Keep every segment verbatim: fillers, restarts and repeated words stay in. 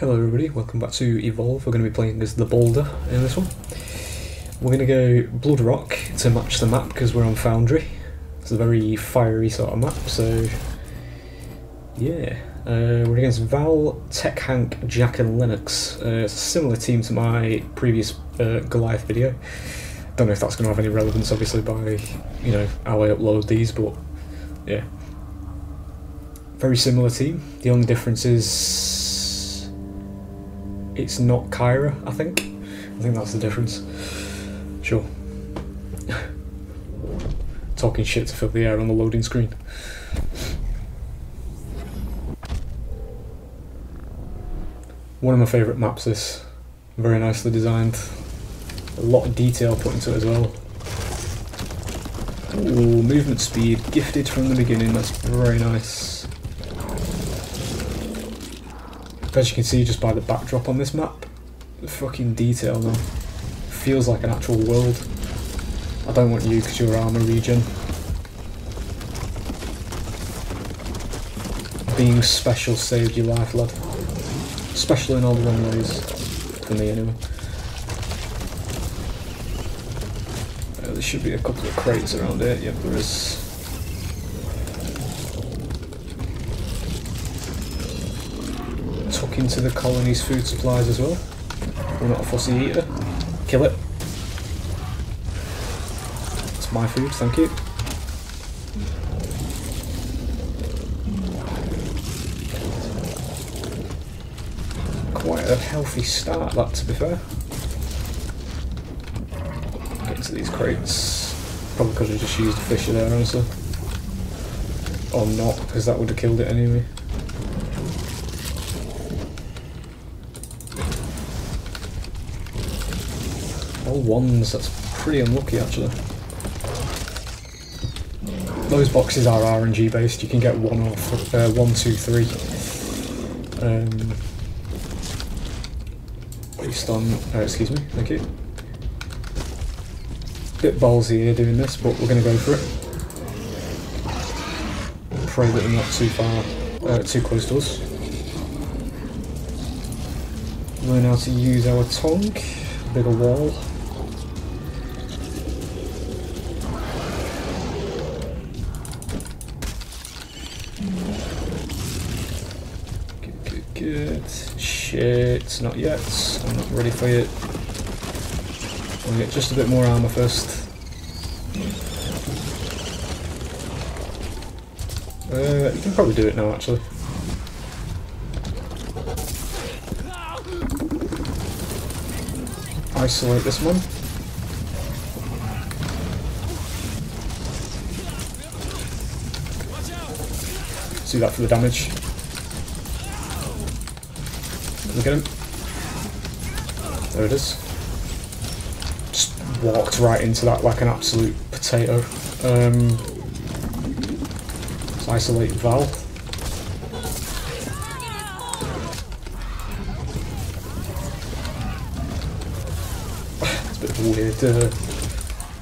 Hello everybody, welcome back to Evolve. We're going to be playing as the Boulder in this one. We're going to go Blood Rock to match the map because we're on Foundry. It's a very fiery sort of map, so yeah. Uh, we're against Val, TechHank, Jack and Lennox. Uh, it's a similar team to my previous uh, Goliath video. Don't know if that's going to have any relevance obviously by, you know, how I upload these, but yeah. Very similar team. The only difference is it's not Kyra, I think. I think that's the difference. Sure. Talking shit to fill the air on the loading screen. One of my favourite maps, this. Very nicely designed. A lot of detail put into it as well. Ooh, movement speed, gifted from the beginning, that's very nice. As you can see just by the backdrop on this map, the fucking detail now. Feels like an actual world. I don't want you because your armor regen. Being special saved your life, lad. Special in all the wrong ways. For me, anyway. Uh, there should be a couple of crates around here. Yep, there is. Into the colony's food supplies as well. We're not a fussy eater. Kill it. It's my food, thank you. Quite a healthy start, that, to be fair. Get into these crates. Probably could have just used a fisher there, honestly. Or not, because that would have killed it anyway. All ones, that's pretty unlucky actually. Those boxes are R N G based, you can get one off, uh, one, two, three. Um, based on, oh, excuse me, thank you. Bit ballsy here doing this, but we're going to go for it. Pray that they're not too far, uh, too close to us. Learn how to use our tongue, bigger wall. Good. Shit, not yet. I'm not ready for it. I'll get just a bit more armor first. Uh, you can probably do it now, actually. Isolate this one. Let's do that for the damage. Look at him. There it is. Just walked right into that like an absolute potato. Um, let's isolate Val. It's a bit of a weird. Uh,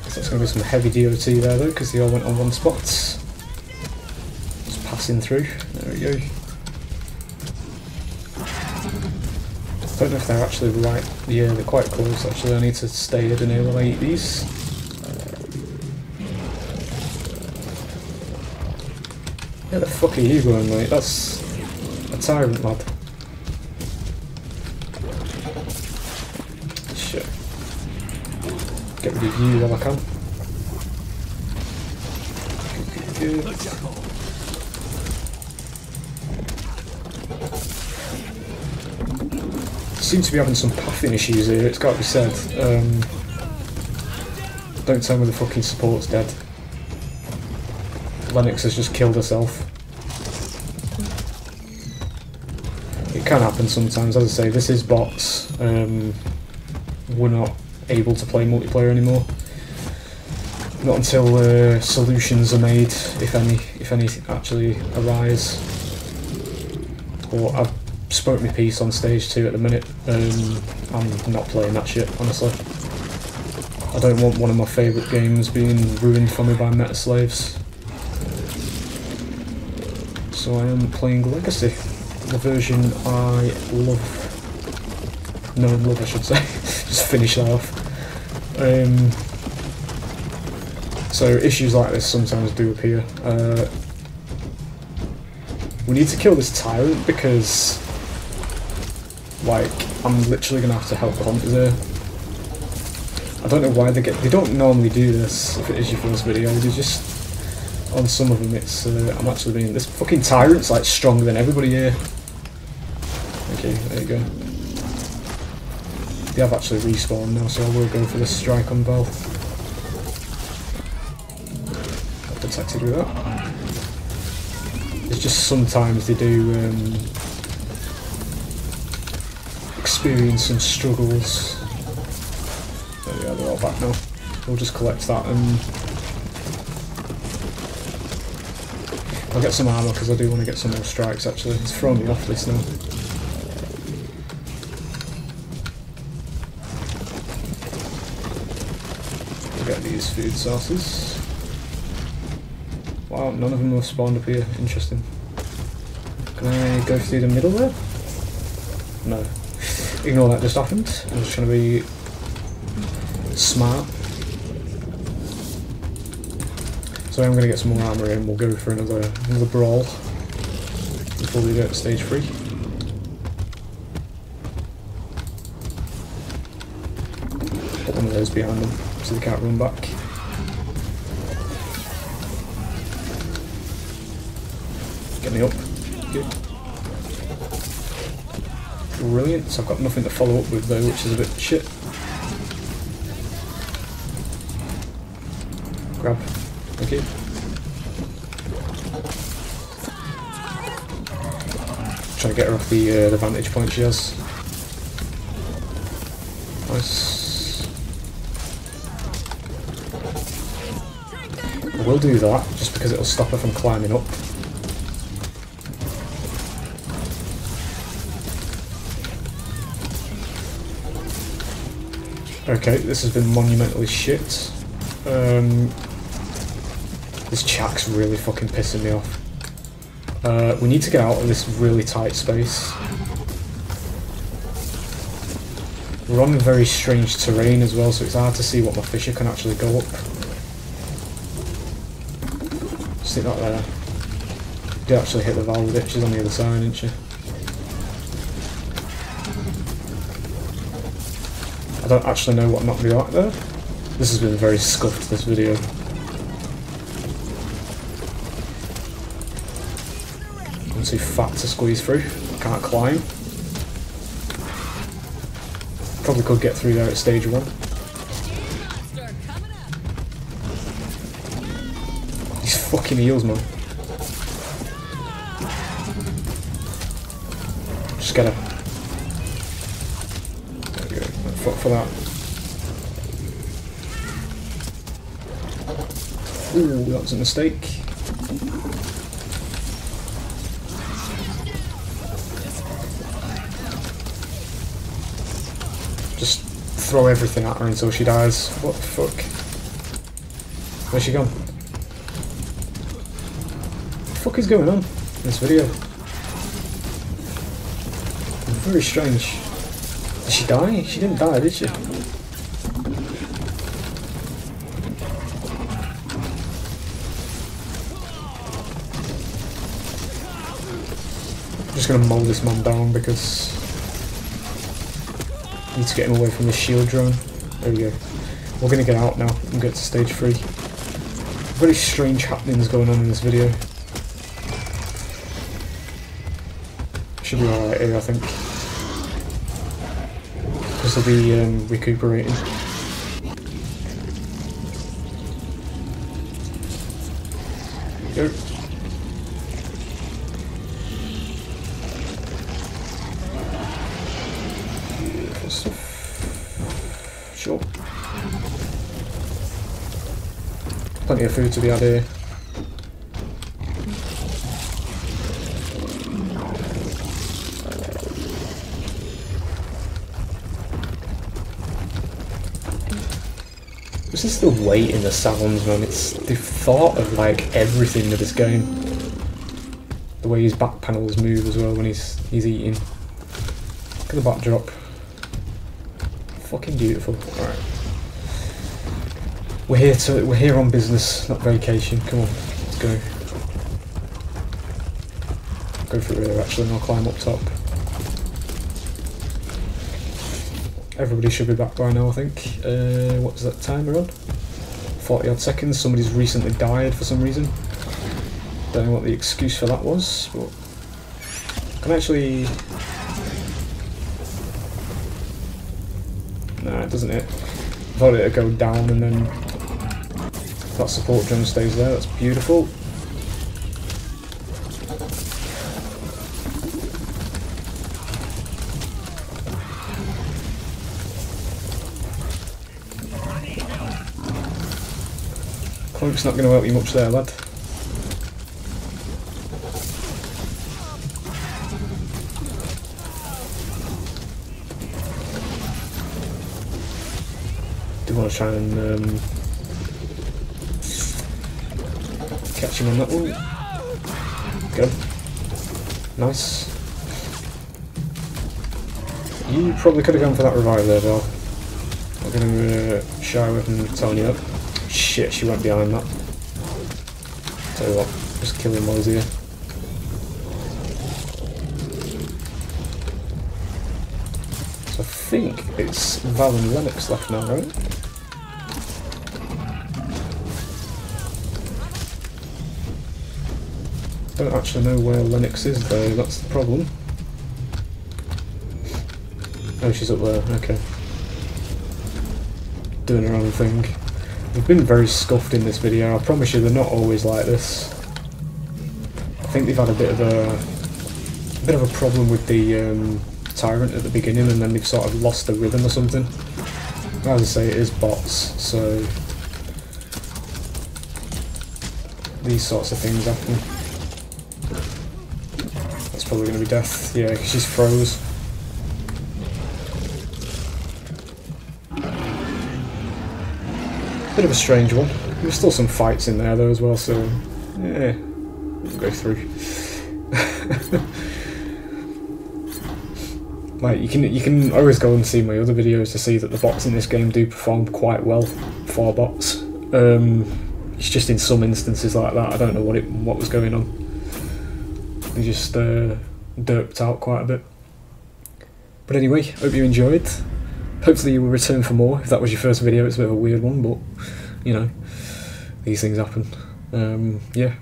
that's going to be some heavy D O T there though, because they all went on one spot. Just passing through. There we go. I don't know if they're actually right. Yeah, they're quite close actually. I need to stay hidden here while I eat these. Where the fuck are you going, mate? That's a tyrant, lad. Shit. Get rid of you while I can. Good, good, good. Seem to be having some pathing issues here, it's got to be said. Um, don't tell me the fucking support's dead. Lennox has just killed herself. It can happen sometimes, as I say, this is bots. Um, we're not able to play multiplayer anymore. Not until uh, solutions are made, if any, if any actually arise. Or I've spoke my piece on stage two at the minute. Um, I'm not playing that shit, honestly. I don't want one of my favourite games being ruined for me by Meta Slaves. So I am playing Legacy. the version I love. No, love I should say. Just finish that off. Um, so issues like this sometimes do appear. Uh, we need to kill this tyrant because, like, I'm literally gonna have to help the hunter there. I don't know why they get. They don't normally do this. If it is your first video, they just. On some of them, it's. Uh, I'm actually being. This fucking tyrant's like stronger than everybody here. Okay, there you go. They have actually respawned now, so I will go for this strike on Val. Got detected with that. It's just sometimes they do um, experience some struggles. There we are, they're all back now. We'll just collect that and. I'll get some armor because I do want to get some more strikes actually. It's throwing me off this now. We'll get these food sources. Wow, none of them have spawned up here. Interesting. Can I go through the middle there? No. Ignore that just happened. I'm just trying to be smart. So I'm going to get some more armour in, we'll go for another another brawl before we get to stage three. Put one of those behind them so they can't run back. Get me up. Good. Brilliant, so I've got nothing to follow up with though, which is a bit shit. Grab. Okay. Try to get her off the, uh, the vantage point she has. Nice. I will do that just because it'll stop her from climbing up. Okay, this has been monumentally shit. Um. This Jack's really fucking pissing me off. Uh, we need to get out of this really tight space. We're on very strange terrain as well, so it's hard to see what my fisher can actually go up. See, not there. You did actually hit the valve with it, she's on the other side, isn't she? I don't actually know what knocked me out there. This has been very scuffed, this video. I'm too fat to squeeze through. I can't climb. Probably could get through there at stage one. These fucking eels, man. Just get her. There we go. Fuck for that. Ooh, that was a mistake. Throw everything at her until she dies. What the fuck? Where's she gone? What the fuck is going on in this video? Very strange. Did she die? She didn't die, did she? I'm just gonna mow this man down because need to get him away from the shield drone. There we go. We're going to get out now and get to stage three. Very strange happenings going on in this video. Should be alright here, I think. Because they'll be um, recuperating. There we go. Sure. Plenty of food to be had here. This is the weight in the sounds, man. It's the thought of like everything with this game. the way his back panels move as well when he's he's eating. Look at the backdrop. Fucking beautiful. Alright. We're here to we're here on business, not vacation. Come on, let's go. Go through there actually and I'll climb up top. Everybody should be back by now, I think. Uh, what's that timer on? forty odd seconds. Somebody's recently died for some reason. Don't know what the excuse for that was, but I can actually. Nah, it doesn't hit. I thought it'd go down and then that support drum stays there. That's beautiful. Cloak's not going to help you much there, lad. Do want to try and um, catch him on that one. Get him. Nice. You probably could have gone for that revive there, Val. I'm going to uh, shy away from telling you that. Shit, she went behind that. Tell you what, just kill him while he's here. So I think it's Val and Lennox left now, right? I don't actually know where Lennox is though, that's the problem. Oh, she's up there, okay. Doing her own thing. They've been very scuffed in this video, I promise you they're not always like this. I think they've had a bit of a, a bit of a problem with the um, Tyrant at the beginning and then they've sort of lost the rhythm or something. As I say, it is bots, so these sorts of things happen. That's probably going to be death, yeah, because she's froze. Bit of a strange one. There were still some fights in there though as well, so yeah, we'll go through. Like you can you can always go and see my other videos to see that the bots in this game do perform quite well for bots. Um, it's just in some instances like that. I don't know what it what was going on. They just uh, derped out quite a bit. But anyway, hope you enjoyed. Hopefully you will return for more. If that was your first video, it's a bit of a weird one, but, you know, these things happen. Um, yeah.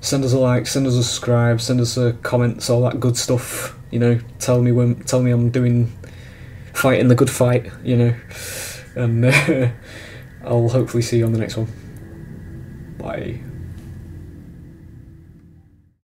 Send us a like, send us a subscribe, send us a comments, all that good stuff. You know, tell me when, tell me I'm doing, fighting the good fight, you know. And uh, I'll hopefully see you on the next one. Bye.